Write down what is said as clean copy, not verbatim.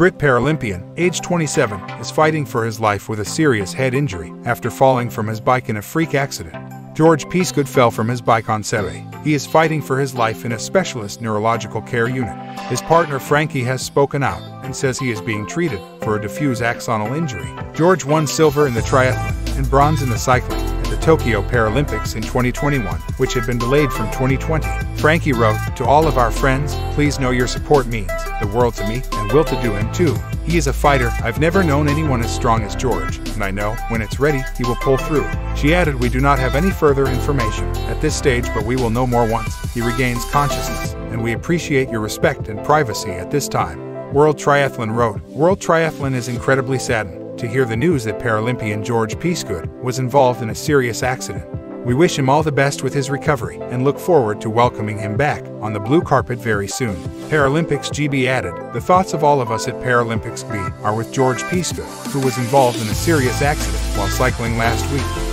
Brit Paralympian, age 27, is fighting for his life with a serious head injury after falling from his bike in a freak accident. George Peasgood fell from his bike on Saturday. He is fighting for his life in a specialist neurological care unit. His partner Frankie has spoken out and says he is being treated for a diffuse axonal injury. George won silver in the triathlon and bronze in the cycling at the Tokyo Paralympics in 2021, which had been delayed from 2020. Frankie wrote, "To all of our friends, please know your support means the world to me and will to do him too. He is a fighter. I've never known anyone as strong as George, and I know, when it's ready, he will pull through." She added, "We do not have any further information at this stage, but we will know more once he regains consciousness, and we appreciate your respect and privacy at this time." World Triathlon wrote, "World Triathlon is incredibly saddened to hear the news that Paralympian George Peasgood was involved in a serious accident. We wish him all the best with his recovery and look forward to welcoming him back on the blue carpet very soon." Paralympics GB added, "The thoughts of all of us at Paralympics GB are with George Peasgood, who was involved in a serious accident while cycling last week.